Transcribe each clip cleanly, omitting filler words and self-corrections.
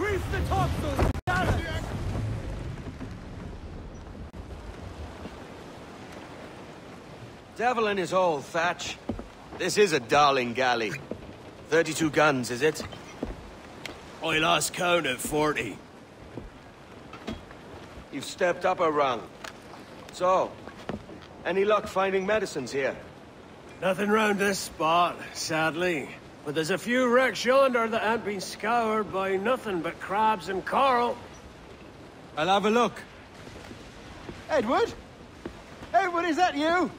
Reef the topsails! Devil in his hole, Thatch. This is a darling galley. 32 guns, is it? I lost count at 40. You've stepped up a rung. So, any luck finding medicines here? Nothing round this spot, sadly. But there's a few wrecks yonder that ain't been scoured by nothing but crabs and coral. I'll have a look. Edward? Edward, is that you?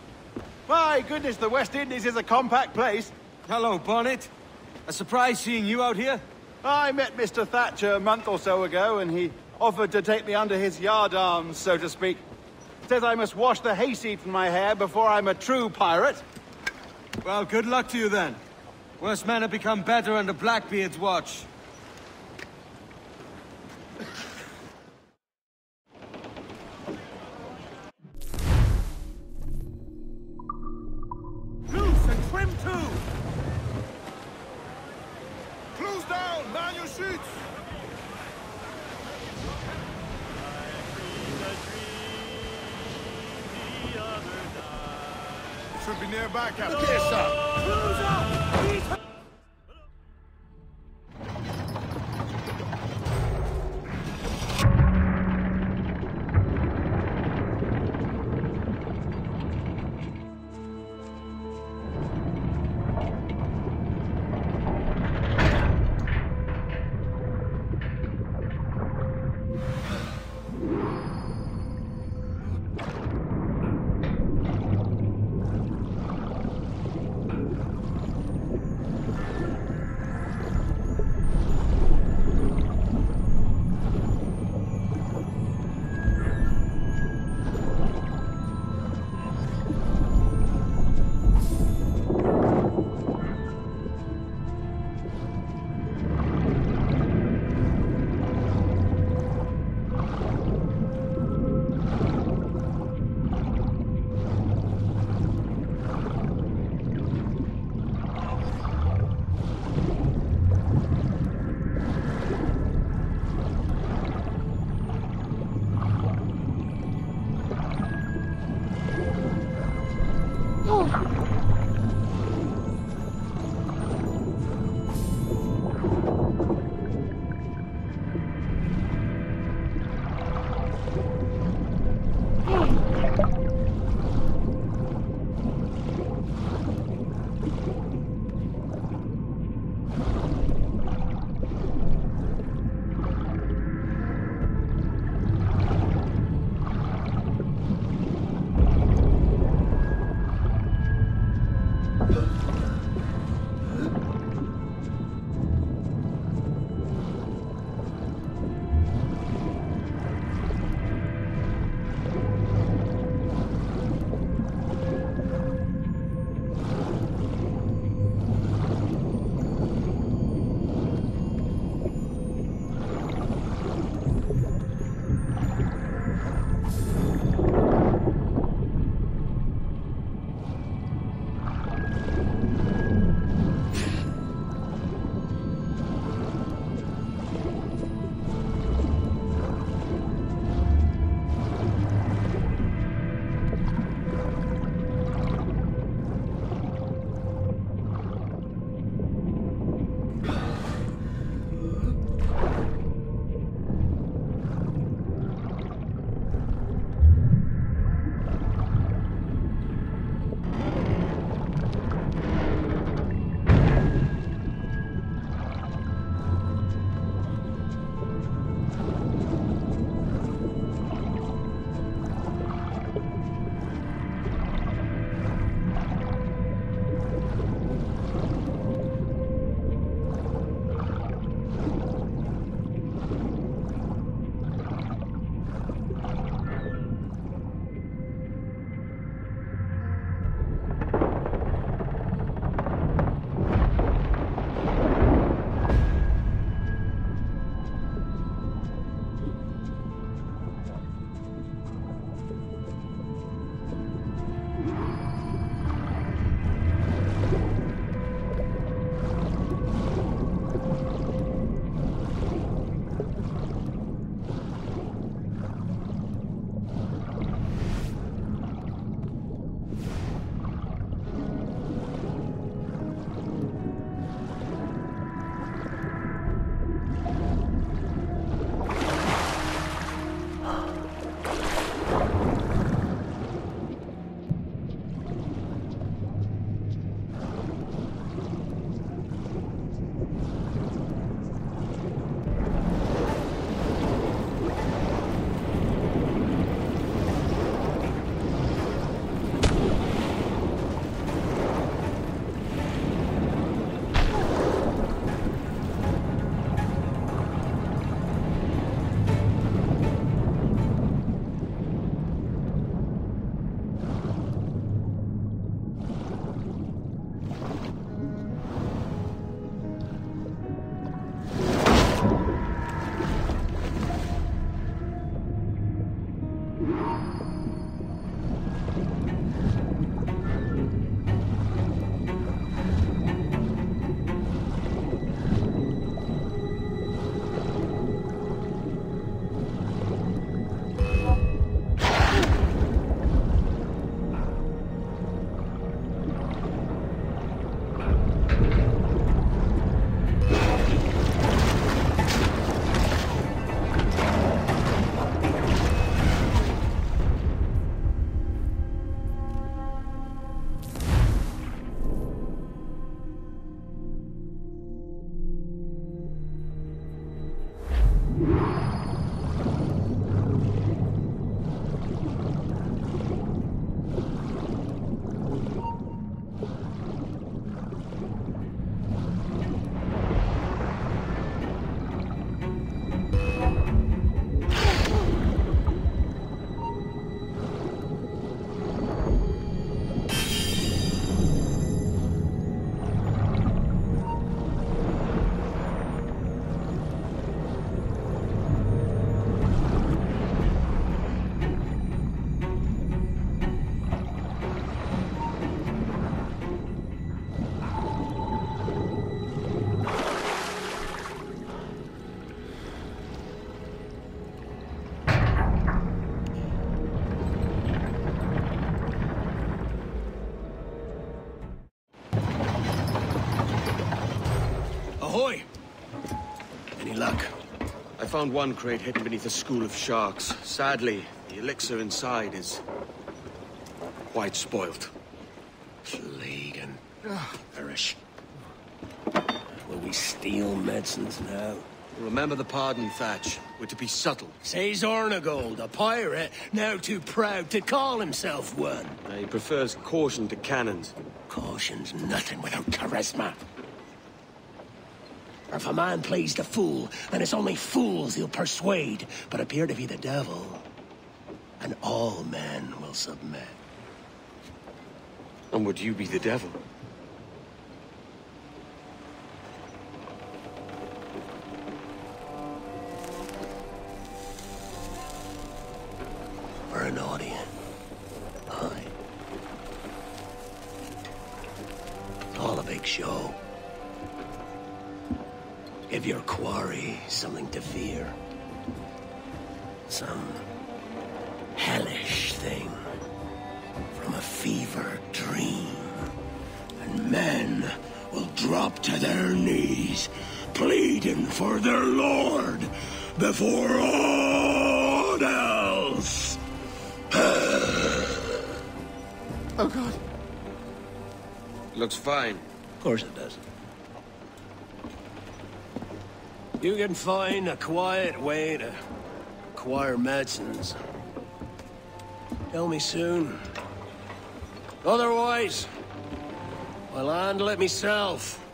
My goodness, the West Indies is a compact place. Hello, Bonnet. A surprise seeing you out here. I met Mr. Thatcher a month or so ago, and he offered to take me under his yardarms, so to speak. Says I must wash the hayseed from my hair before I'm a true pirate. Well, good luck to you then. Worse men have become better under Blackbeard's watch. Should be nearby, Captain. Yes, sir. Ahoy! Any luck? I found one crate hidden beneath a school of sharks. Sadly, the elixir inside is quite spoilt. Plague and perish. Will we steal medicines now? Remember the pardon, Thatcher. We're to be subtle. Says Ornagold, a pirate, now too proud to call himself one. He prefers caution to cannons. Caution's nothing without charisma. Or if a man plays the fool, then it's only fools he'll persuade, but appear to be the devil, and all men will submit. And would you be the devil? We're an audience. Aye. It's all a big show. Give your quarry something to fear. Some hellish thing from a fever dream. And men will drop to their knees, pleading for their lord before all else. Oh, God. Looks fine. Of course it does. You can find a quiet way to acquire medicines. Tell me soon. Otherwise, I'll handle it myself.